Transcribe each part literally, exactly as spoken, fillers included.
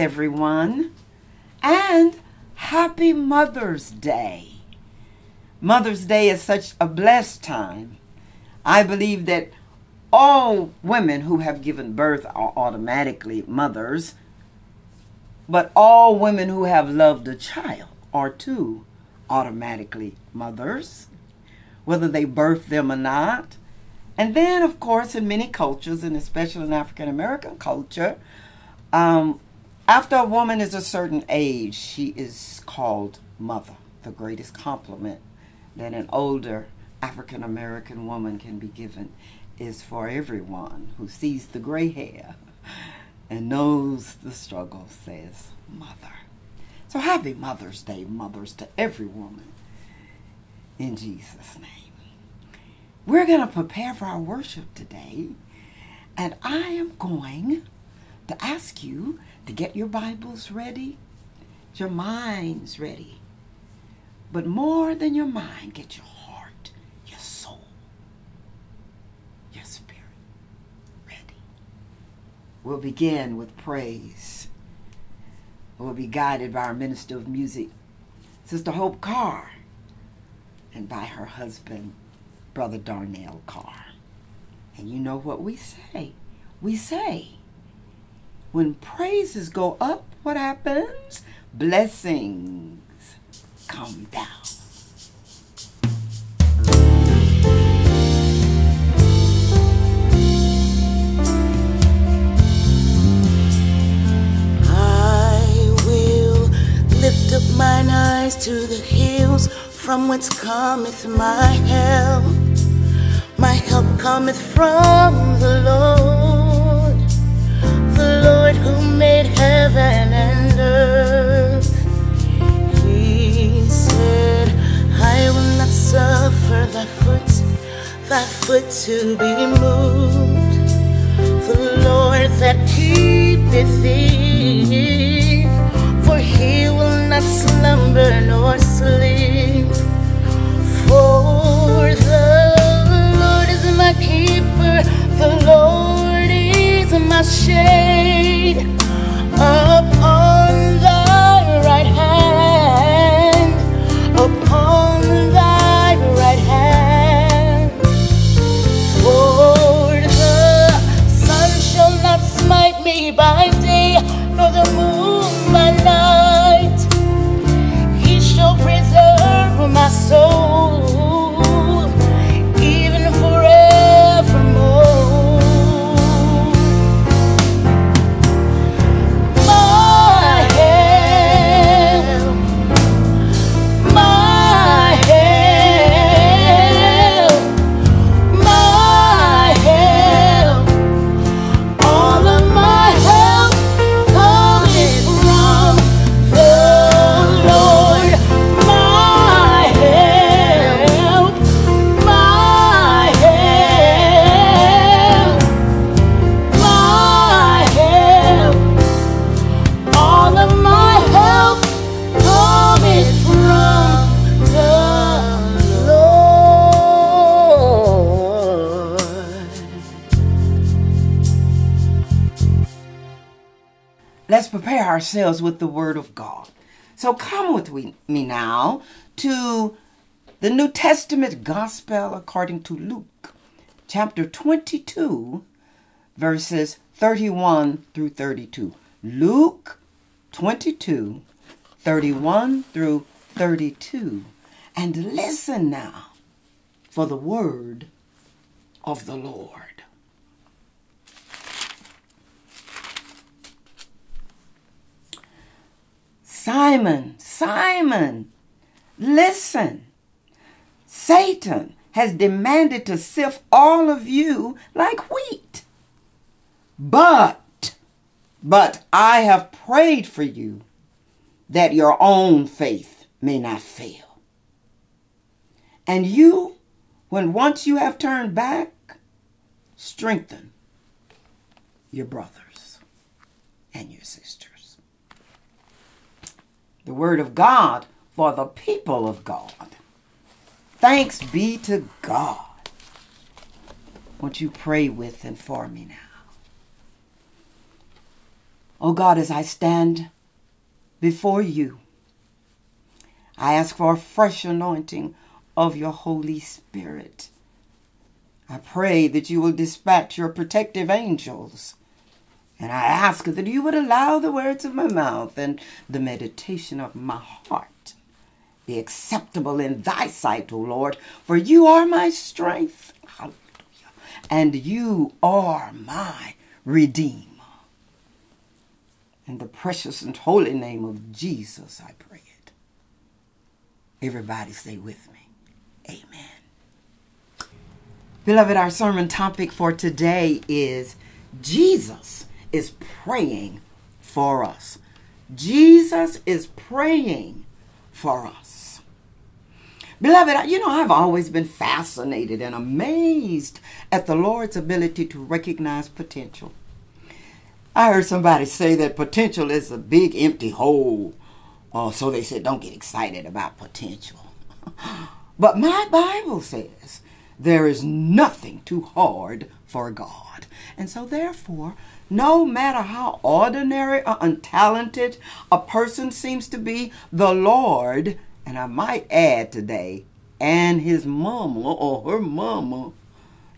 everyone, and happy Mother's Day. Mother's Day is such a blessed time. I believe that all women who have given birth are automatically mothers, but all women who have loved a child are too automatically mothers, whether they birth them or not. And then, of course, in many cultures, and especially in African American culture, um, after a woman is a certain age, she is called mother, the greatest compliment that an older African American woman can be given is for everyone who sees the gray hair and knows the struggle says mother. So happy Mother's Day, mothers, to every woman in Jesus' name. We're going to prepare for our worship today, and I am going to ask you to get your Bibles ready, your minds ready, but more than your mind, get your heart, your soul, your spirit ready. We'll begin with praise. We'll be guided by our minister of music, Sister Hope Carr, and by her husband, Brother Darnell Carr. And you know what we say. We say, when praises go up, what happens? Blessings come down. I will lift up mine eyes to the hills, from whence cometh my help. My help cometh from the Lord, the Lord who made heaven and earth. He said, I will not suffer thy foot, thy foot to be moved. The Lord that keepeth thee, for he will not slumber nor sleep. For the my keeper, the Lord is my shade, upon thy right hand, upon thy right hand. For the sun shall not smite me by day, nor the moon by night. He shall preserve my soul, ourselves with the Word of God. So come with we, me now to the New Testament Gospel according to Luke, chapter twenty-two, verses thirty-one through thirty-two. Luke twenty-two, thirty-one through thirty-two. And listen now for the Word of the Lord. Simon, Simon, listen. Satan has demanded to sift all of you like wheat. But, but I have prayed for you that your own faith may not fail. And you, when once you have turned back, strengthen your brothers and your sisters. The Word of God for the people of God. Thanks be to God. Won't you pray with and for me now? Oh God, as I stand before you, I ask for a fresh anointing of your Holy Spirit. I pray that you will dispatch your protective angels. And I ask that you would allow the words of my mouth and the meditation of my heart be acceptable in thy sight, O Lord, for you are my strength. Hallelujah. And you are my Redeemer. In the precious and holy name of Jesus, I pray it. Everybody say with me, amen. Beloved, our sermon topic for today is Jesus is praying for us. Jesus is praying for us. Beloved, you know, I've always been fascinated and amazed at the Lord's ability to recognize potential. I heard somebody say that potential is a big empty hole. Uh, so they said, don't get excited about potential. But my Bible says, there is nothing too hard for God. And so therefore, no matter how ordinary or untalented a person seems to be, the Lord, and I might add today, and his mama or her mama,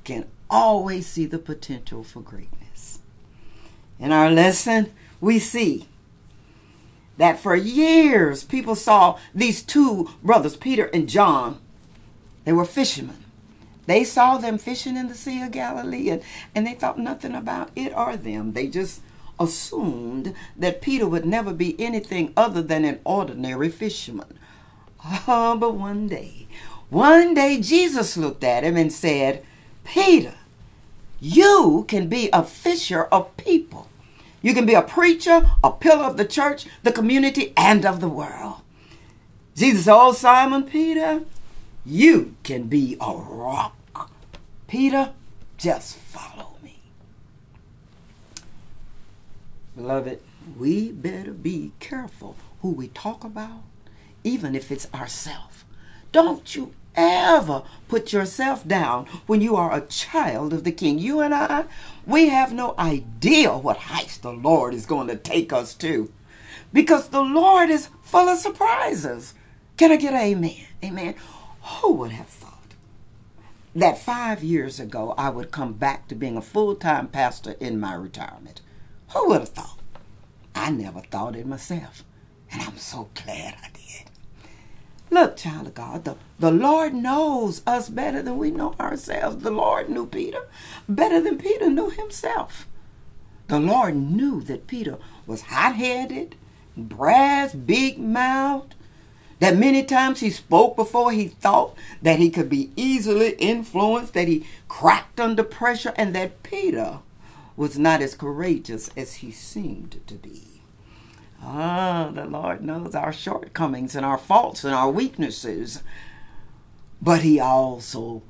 can always see the potential for greatness. In our lesson, we see that for years, people saw these two brothers, Peter and John. They were fishermen. They saw them fishing in the Sea of Galilee, and, and they thought nothing about it or them. They just assumed that Peter would never be anything other than an ordinary fisherman. Oh, but one day, one day Jesus looked at him and said, Peter, you can be a fisher of people. You can be a preacher, a pillar of the church, the community, and of the world. Jesus said, oh, Simon Peter, you can be a rock. Peter, just follow me. Beloved, we better be careful who we talk about, even if it's ourselves. Don't you ever put yourself down when you are a child of the King. You and I, we have no idea what heights the Lord is going to take us to, because the Lord is full of surprises. Can I get an amen? Amen. Who would have thought that five years ago I would come back to being a full-time pastor in my retirement? Who would have thought? I never thought it myself, and I'm so glad I did. Look, child of God, the, the Lord knows us better than we know ourselves. The Lord knew Peter better than Peter knew himself. The Lord knew that Peter was hot-headed, brass, big-mouthed, that many times he spoke before he thought, that he could be easily influenced, that he cracked under pressure, and that Peter was not as courageous as he seemed to be. Ah, the Lord knows our shortcomings and our faults and our weaknesses, but he also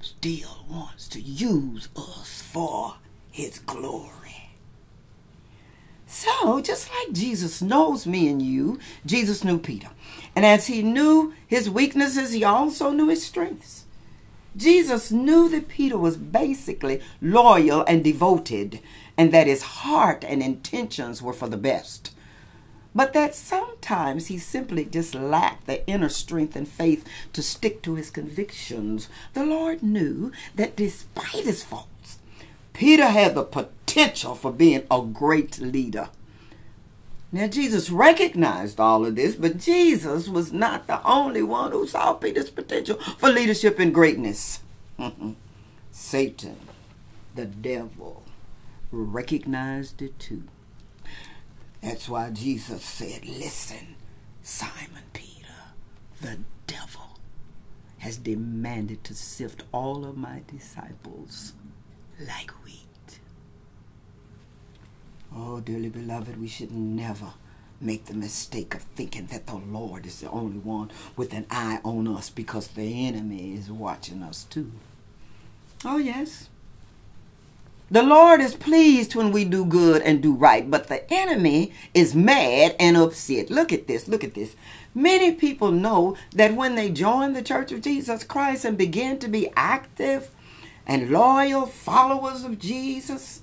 still wants to use us for his glory. So, just like Jesus knows me and you, Jesus knew Peter. And as he knew his weaknesses, he also knew his strengths. Jesus knew that Peter was basically loyal and devoted, and that his heart and intentions were for the best. But that sometimes he simply just lacked the inner strength and faith to stick to his convictions. The Lord knew that despite his faults, Peter had the potential potential for being a great leader. Now, Jesus recognized all of this, but Jesus was not the only one who saw Peter's potential for leadership and greatness. Satan, the devil, recognized it too. That's why Jesus said, listen, Simon Peter, the devil has demanded to sift all of my disciples like wheat. Oh, dearly beloved, we should never make the mistake of thinking that the Lord is the only one with an eye on us, because the enemy is watching us too. Oh, yes. The Lord is pleased when we do good and do right, but the enemy is mad and upset. Look at this. Look at this. Many people know that when they join the Church of Jesus Christ and begin to be active and loyal followers of Jesus,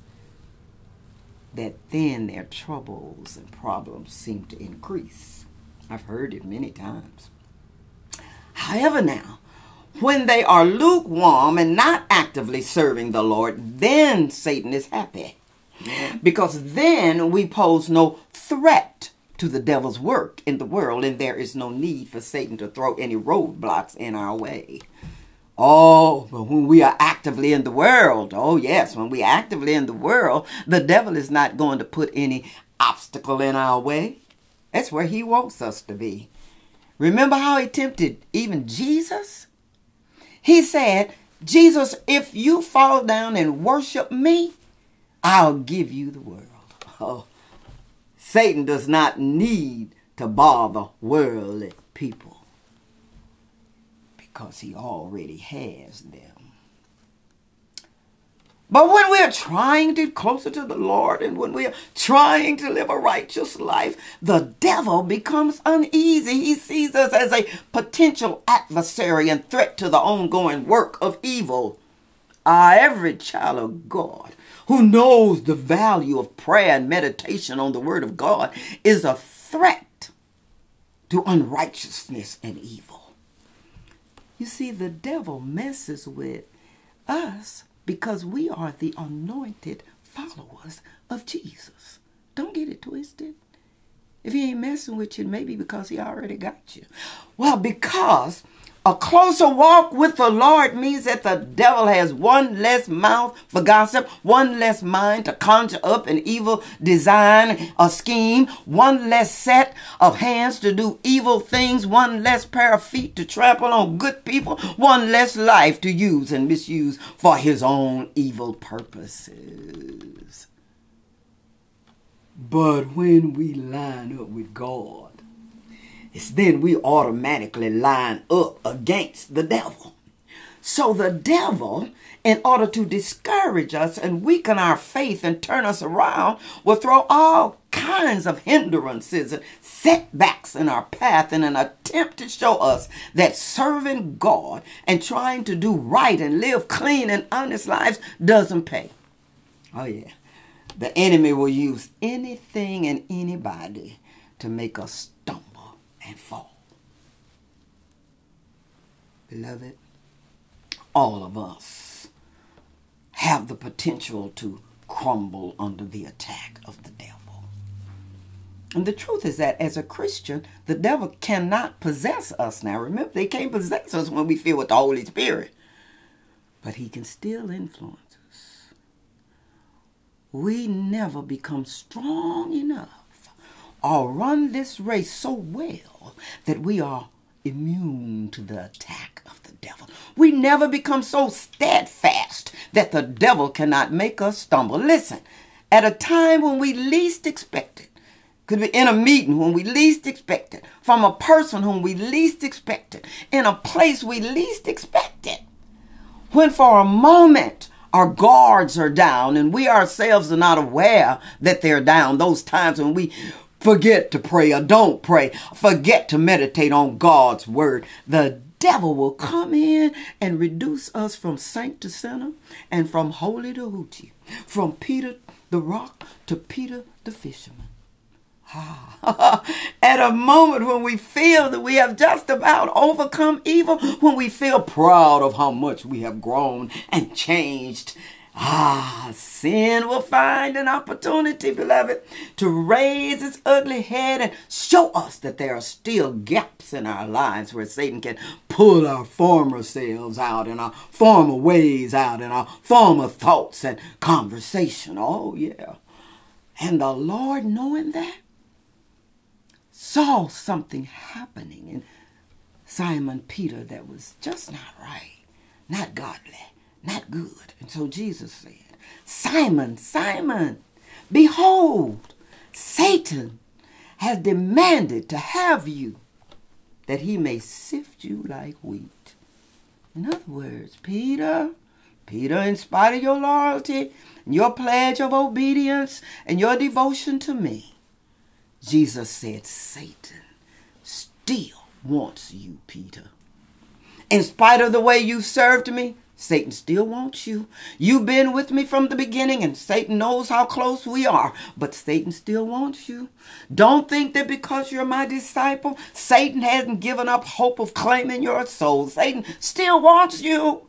that then their troubles and problems seem to increase. I've heard it many times. However, now, when they are lukewarm and not actively serving the Lord, then Satan is happy. Because then we pose no threat to the devil's work in the world, and there is no need for Satan to throw any roadblocks in our way. Oh, but when we are actively in the world, oh yes, when we are actively in the world, the devil is not going to put any obstacle in our way. That's where he wants us to be. Remember how he tempted even Jesus? He said, Jesus, if you fall down and worship me, I'll give you the world. Oh, Satan does not need to bother worldly people, because he already has them. But when we're trying to get closer to the Lord, and when we're trying to live a righteous life, the devil becomes uneasy. He sees us as a potential adversary and threat to the ongoing work of evil. Ah, every child of God who knows the value of prayer and meditation on the Word of God is a threat to unrighteousness and evil. You see, the devil messes with us because we are the anointed followers of Jesus. Don't get it twisted. If he ain't messing with you, maybe because he already got you. Well, because a closer walk with the Lord means that the devil has one less mouth for gossip, one less mind to conjure up an evil design or scheme, one less set of hands to do evil things, one less pair of feet to trample on good people, one less life to use and misuse for his own evil purposes. But when we line up with God, then we automatically line up against the devil. So the devil, in order to discourage us and weaken our faith and turn us around, will throw all kinds of hindrances and setbacks in our path in an attempt to show us that serving God and trying to do right and live clean and honest lives doesn't pay. Oh yeah. The enemy will use anything and anybody to make us stumble and fall. Beloved, all of us have the potential to crumble under the attack of the devil. And the truth is that as a Christian, the devil cannot possess us now. Remember, they can't possess us when we feel with the Holy Spirit. But he can still influence us. We never become strong enough or run this race so well that we are immune to the attack of the devil. We never become so steadfast that the devil cannot make us stumble. Listen, at a time when we least expect it, could be in a meeting when we least expect it, from a person whom we least expect it, in a place we least expect it, when for a moment our guards are down and we ourselves are not aware that they're down, those times when we forget to pray or don't pray, forget to meditate on God's word, the devil will come in and reduce us from saint to sinner and from holy to hoochie, from Peter the rock to Peter the fisherman. At a moment when we feel that we have just about overcome evil, when we feel proud of how much we have grown and changed, ah, sin will find an opportunity, beloved, to raise its ugly head and show us that there are still gaps in our lives where Satan can pull our former selves out and our former ways out and our former thoughts and conversation. Oh, yeah. And the Lord, knowing that, saw something happening in Simon Peter that was just not right, not godly, not good. And so Jesus said, Simon, Simon, behold, Satan has demanded to have you that he may sift you like wheat. In other words, Peter, Peter, in spite of your loyalty, your pledge of obedience, and your devotion to me, Jesus said, Satan still wants you, Peter. In spite of the way you served me, Satan still wants you. You've been with me from the beginning, and Satan knows how close we are, but Satan still wants you. Don't think that because you're my disciple, Satan hasn't given up hope of claiming your soul. Satan still wants you.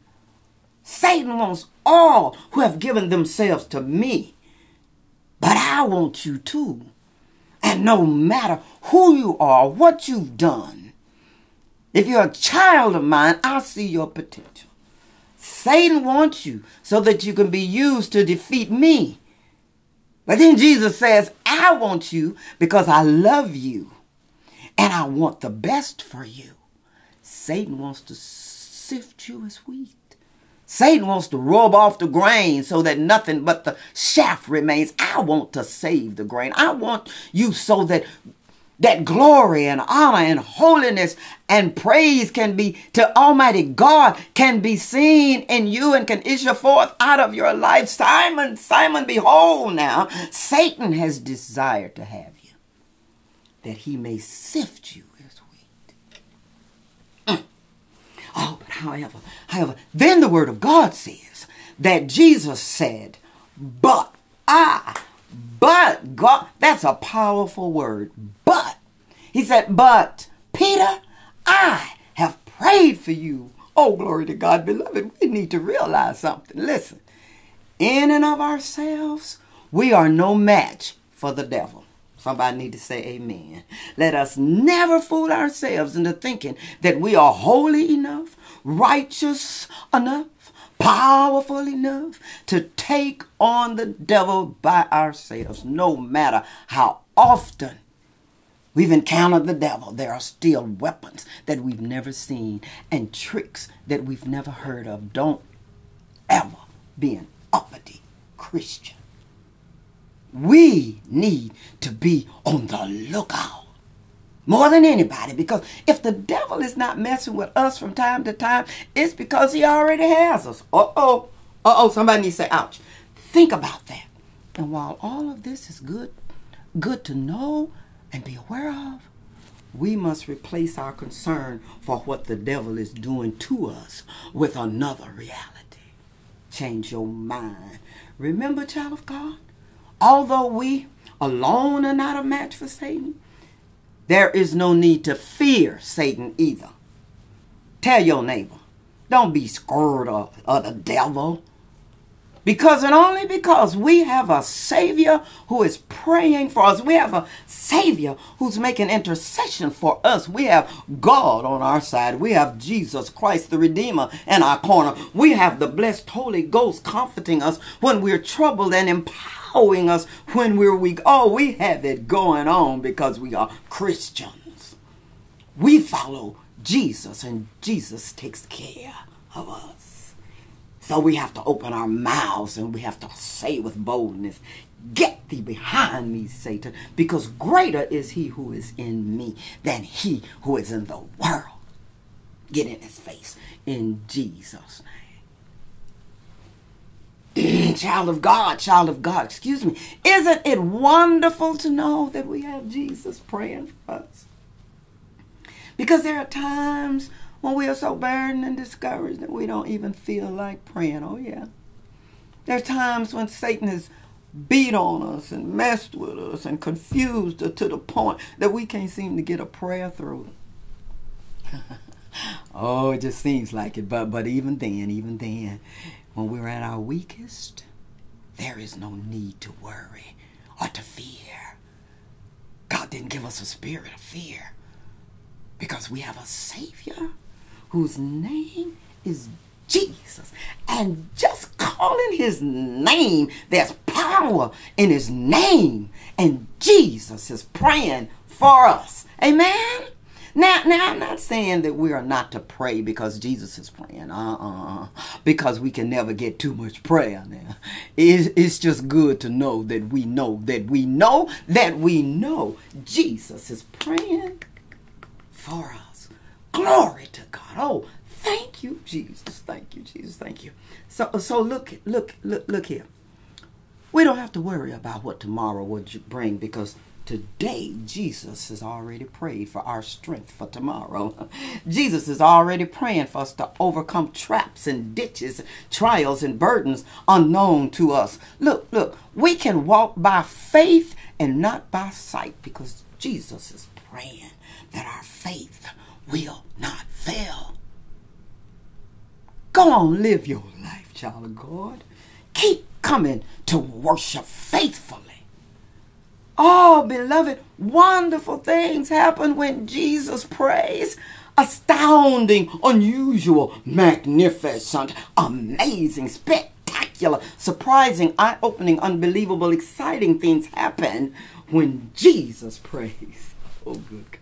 Satan wants all who have given themselves to me, but I want you too. And no matter who you are, what you've done, if you're a child of mine, I see your potential. Satan wants you so that you can be used to defeat me. But then Jesus says, I want you because I love you and I want the best for you. Satan wants to sift you as wheat. Satan wants to rub off the grain so that nothing but the chaff remains. I want to save the grain. I want you so that that glory and honor and holiness and praise can be to Almighty God, can be seen in you and can issue forth out of your life. Simon, Simon, behold now, Satan has desired to have you, that he may sift you as wheat. Mm. Oh, but however, however, then the word of God says that Jesus said, but I, but God, that's a powerful word. But, he said, but Peter, I have prayed for you. Oh, glory to God, beloved. We need to realize something. Listen, in and of ourselves, we are no match for the devil. Somebody need to say amen. Let us never fool ourselves into thinking that we are holy enough, righteous enough, powerful enough to take on the devil by ourselves. No matter how often we've encountered the devil, there are still weapons that we've never seen and tricks that we've never heard of. Don't ever be an uppity Christian. We need to be on the lookout more than anybody, because if the devil is not messing with us from time to time, it's because he already has us. Uh-oh. Uh-oh. Somebody needs to say, ouch. Think about that. And while all of this is good, good to know and be aware of, we must replace our concern for what the devil is doing to us with another reality. Change your mind. Remember, child of God, although we alone are not a match for Satan, there is no need to fear Satan either. Tell your neighbor, don't be scared of, of the devil. Because and only because we have a Savior who is praying for us. We have a Savior who's making intercession for us. We have God on our side. We have Jesus Christ, the Redeemer, in our corner. We have the blessed Holy Ghost comforting us when we're troubled and empowering us when we're weak. Oh, we have it going on because we are Christians. We follow Jesus, and Jesus takes care of us. So we have to open our mouths and we have to say with boldness, get thee behind me, Satan, because greater is he who is in me than he who is in the world. Get in his face in Jesus' name. Child of God, child of God, excuse me. Isn't it wonderful to know that we have Jesus praying for us? Because there are times when we are so burdened and discouraged that we don't even feel like praying. Oh, yeah. There are times when Satan has beat on us and messed with us and confused us to the point that we can't seem to get a prayer through. Oh, it just seems like it. But, but even then, even then, when we're at our weakest, there is no need to worry or to fear. God didn't give us a spirit of fear, because we have a Savior whose name is Jesus. And just calling his name, there's power in his name. And Jesus is praying for us. Amen? Now, now I'm not saying that we are not to pray because Jesus is praying. Uh-uh. Because we can never get too much prayer now. It's, it's just good to know that we know, that we know, that we know Jesus is praying for us. Glory to God. Oh, thank you, Jesus. Thank you, Jesus. Thank you. So, so look, look, look, look here. We don't have to worry about what tomorrow will bring, because Today, Jesus has already prayed for our strength for tomorrow. Jesus is already praying for us to overcome traps and ditches, trials and burdens unknown to us. Look, look, we can walk by faith and not by sight because Jesus is praying that our faith will not fail. Go on, live your life, child of God. Keep coming to worship faithfully. Oh, beloved, wonderful things happen when Jesus prays. Astounding, unusual, magnificent, amazing, spectacular, surprising, eye-opening, unbelievable, exciting things happen when Jesus prays. Oh, good God.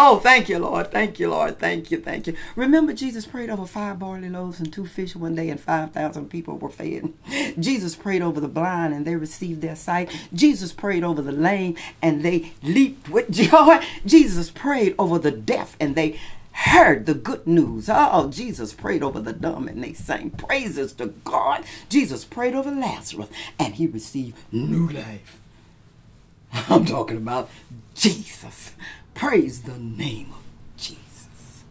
Oh, thank you, Lord. Thank you, Lord. Thank you. Thank you. Remember, Jesus prayed over five barley loaves and two fish one day, and five thousand people were fed. Jesus prayed over the blind, and they received their sight. Jesus prayed over the lame, and they leaped with joy. Jesus prayed over the deaf, and they heard the good news. Oh, Jesus prayed over the dumb and they sang praises to God. Jesus prayed over Lazarus, and he received new life. I'm talking about Jesus. Praise the name of Jesus.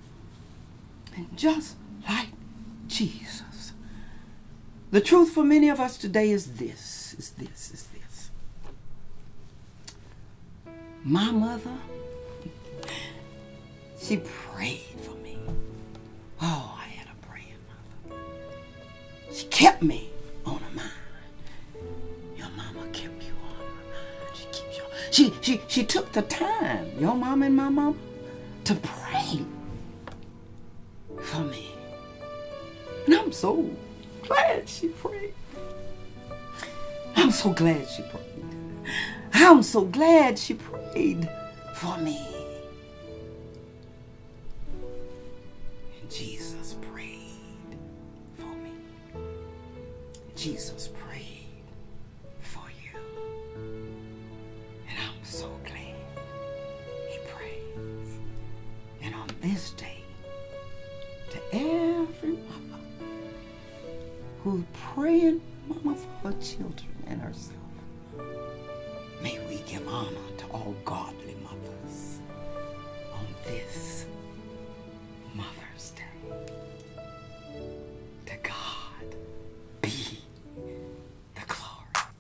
And just like Jesus, the truth for many of us today is this, is this, is this. My mother, she prayed for me. Oh, I had a praying mother. She kept me on her mind. Your mama kept me. She, she, she took the time, your mom and my mom, to pray for me. And I'm so glad she prayed. I'm so glad she prayed. I'm so glad she prayed for me. And Jesus prayed for me. Jesus prayed. So glad he prays. And on this day, to every mama who's praying, mama, for her children and herself, may we give honor to all godly mothers on this Mother's Day. To God be the glory.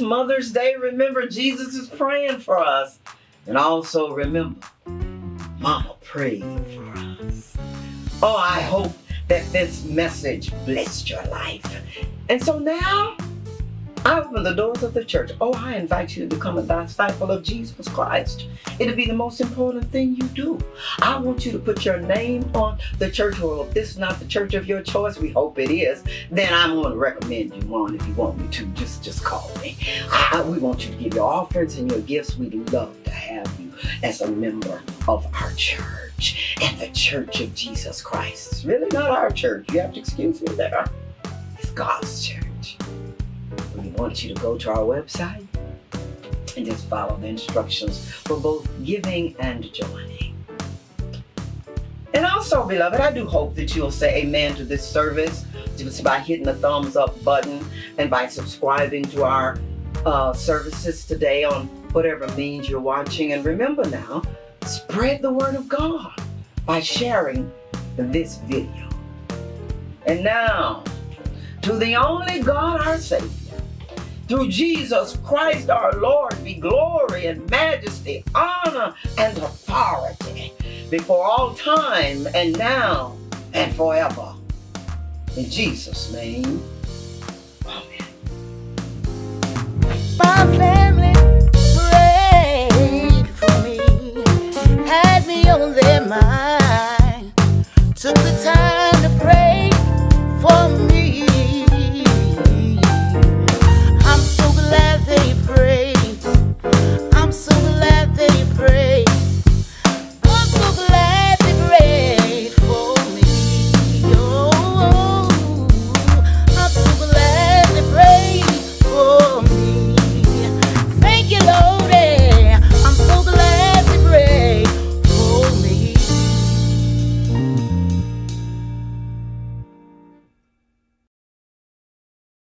Mother's Day, remember Jesus is praying for us. And also remember, Mama prayed for us. Oh, I hope that this message blessed your life. And so now, I open the doors of the church. Oh, I invite you to become a disciple of Jesus Christ. It'll be the most important thing you do. I want you to put your name on the church roll. If this is not the church of your choice, we hope it is, then I'm going to recommend you one if you want me to. Just, just call me. I, we want you to give your offerings and your gifts. We'd love to have you as a member of our church. And the church of Jesus Christ. It's really not our church. You have to excuse me there. God's church. We want you to go to our website and just follow the instructions for both giving and joining. And also, beloved, I do hope that you'll say amen to this service just by hitting the thumbs up button and by subscribing to our uh, services today on whatever means you're watching. And remember now, spread the word of God by sharing this video. And now, to the only God our Savior, through Jesus Christ our Lord, be glory and majesty, honor and authority before all time and now and forever. In Jesus' name, amen. My family.